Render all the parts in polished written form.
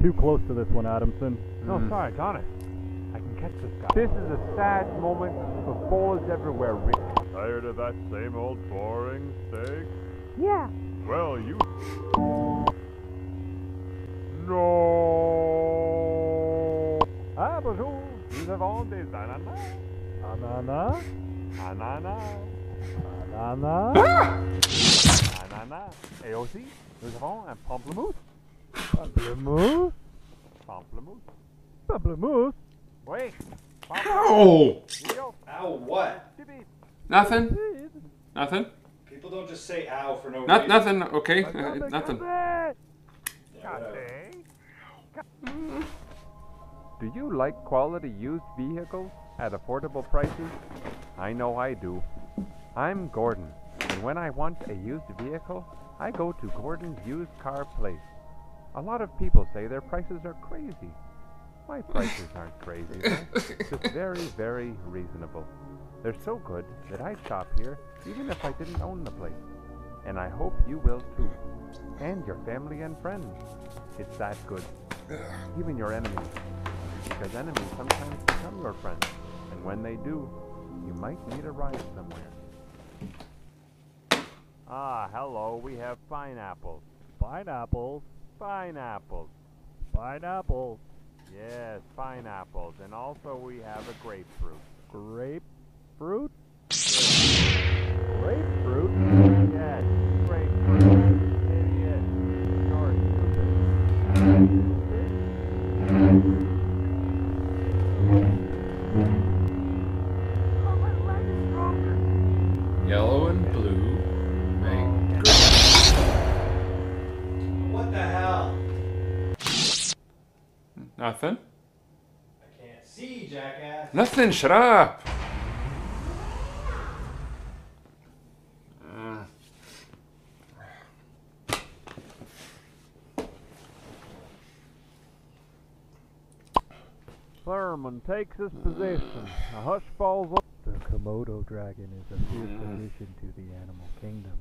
too close to this one, Adamson. No, sorry, I got it. I can catch this guy. This is a sad moment for ballers everywhere, Rick. Tired of that same old boring steak? Yeah. Well, you... No. Ah, bonjour. Nous avons des ananas. Ananas? Ananas. Ananas. Ananas. Et aussi, nous avons un pamplemousse. Pamplemousse? Pamplemousse? Pamplemousse? Wait. Ow! Ow what? Nothing? Nothing? People don't just say ow for no reason. Nothing, okay? Nothing. Do you like quality used vehicles at affordable prices? I know I do. I'm Gordon, and when I want a used vehicle, I go to Gordon's used car place. A lot of people say their prices are crazy. My prices aren't crazy, just very, very reasonable. They're so good that I'd shop here even if I didn't own the place. And I hope you will too. And your family and friends. It's that good. Even your enemies. Because enemies sometimes become your friends. And when they do, you might need a ride somewhere. Ah, hello, we have pineapples. Pineapples? Pineapples. Pineapples. Yes, pineapples. And also we have a grapefruit. Grapefruit? Grapefruit? Yes, grapefruit. Idiot. You're stupid. Yellow and blue. Nothing. I can't see, jackass. Nothing, shut up. Thurman takes his position. A hush falls up. The Komodo dragon is a fierce addition to the animal kingdom.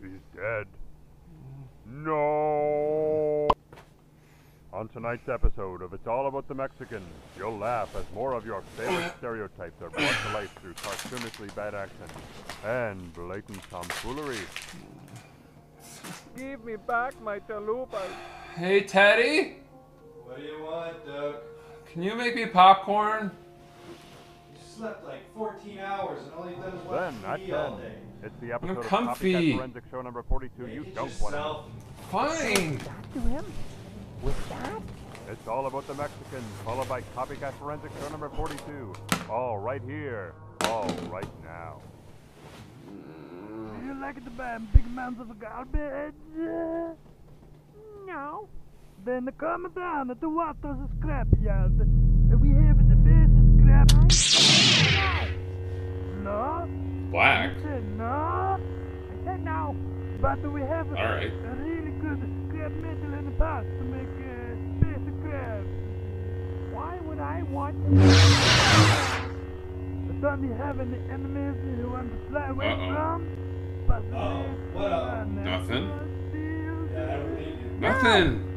She's dead. No. On tonight's episode of It's All About the Mexicans, you'll laugh as more of your favorite stereotypes are brought to life through cartoonishly bad accents and blatant tomfoolery. Give me back my chalupas. Hey, Teddy? What do you want, Doug? Can you make me popcorn? You slept like 14 hours and all you've done is watch TV all day. It's the episode of Copycat Forensic Show number 42. Make you don't yourself. Want to. Fine. Talk to him. With that? It's All About the Mexicans, followed by Copycat Forensic Show number 42. All right here, all right now. Do you like to buy big amounts of garbage? No. Then come down at the Watto's Scrapyard. We have the best scrap. No. Black? I said no. I said no. But we have a really good scrap metal in the past to make space crabs. Why would I want to? Don't you have any enemies you want to fly away from? But what up? Nothing. Nothing.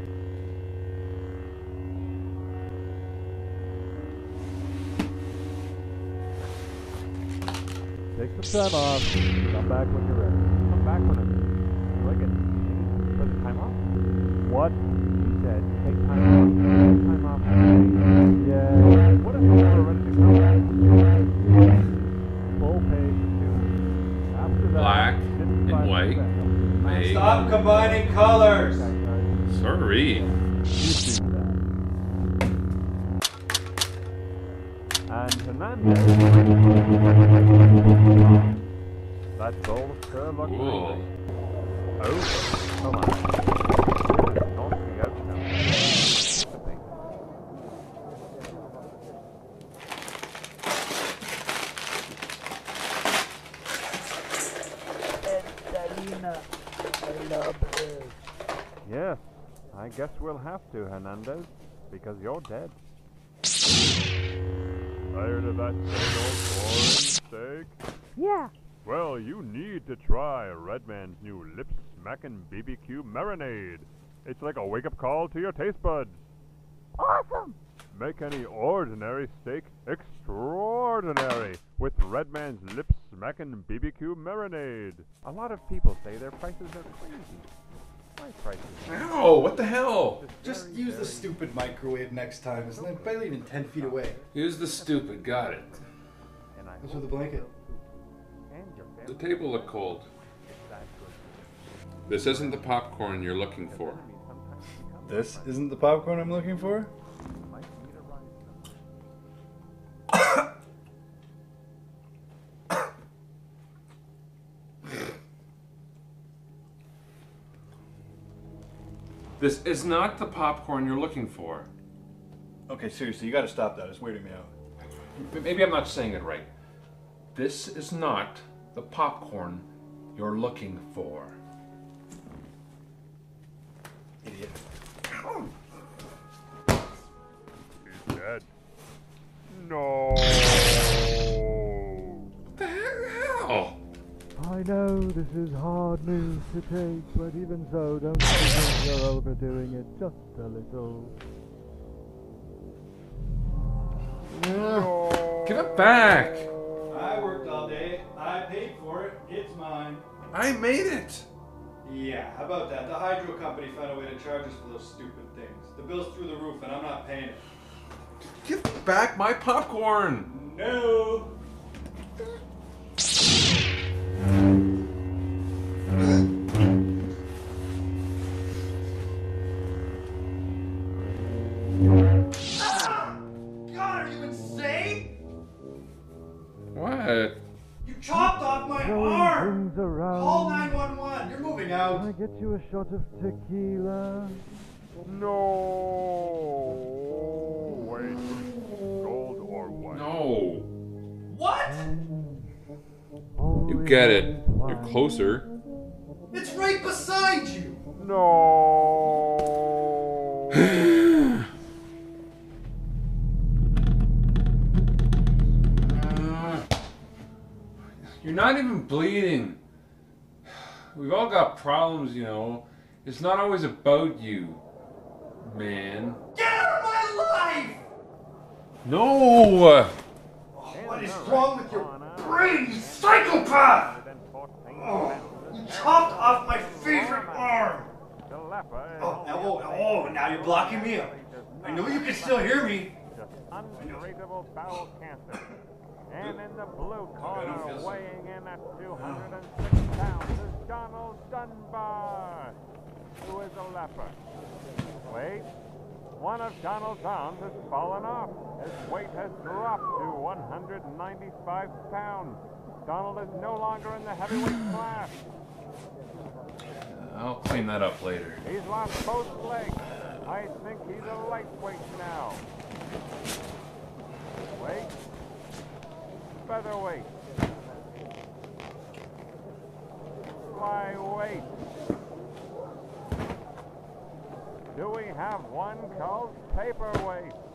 Take some time off. Come back when you're ready. Come back whenever. Like it. Take time off. What? He said, take time off. Take time off. Yeah. What if you were ready to come back? Bullpen. and Hernandez. That's all curve on green. Oh, come on. Not the open up. Yes, I guess we'll have to, Hernandez, because you're dead. Tired of that same old boring steak? Yeah. Well, you need to try Redman's new lip-smackin' BBQ marinade. It's like a wake-up call to your taste buds. Awesome! Make any ordinary steak extraordinary with Redman's lip-smackin' BBQ marinade. A lot of people say their prices are crazy. My prices are crazy. Ow! What the hell? Just use the stupid microwave next time. It's barely even 10 feet away. Use the stupid. Got it. What's with the blanket? The table looked cold. This isn't the popcorn you're looking for. This isn't the popcorn I'm looking for? This is not the popcorn you're looking for. Okay, seriously, you gotta stop that. It's weirding me out. Maybe I'm not saying it right. This is not the popcorn you're looking for. Idiot. He's dead. No. What the hell? I know this is hard news to take, but even so, don't think you're overdoing it just a little. No. Give it back! I worked all day. I paid for it. It's mine. I made it. Yeah, how about that? The hydro company found a way to charge us for those stupid things. The bill's through the roof and I'm not paying it. Give back my popcorn. No. Get you a shot of tequila. No. Wait. Gold or white? No. What? You get it. You're closer. It's right beside you. No. You're not even bleeding. We've all got problems, you know. It's not always about you, man. Get out of my life! No! What is wrong with your brain, you psychopath? You chopped off my favorite arm! Oh, now you're blocking me up. I know you can still hear me. Unbreakable bowel cancer. And in the blue corner, weighing in at 206 pounds, is Donald Dunbar, who is a leper. Wait, one of Donald's arms has fallen off. His weight has dropped to 195 pounds. Donald is no longer in the heavyweight class. I'll clean that up later. He's lost both legs. I think he's a lightweight now. Wait. Featherweight, flyweight. Do we have one called paperweight?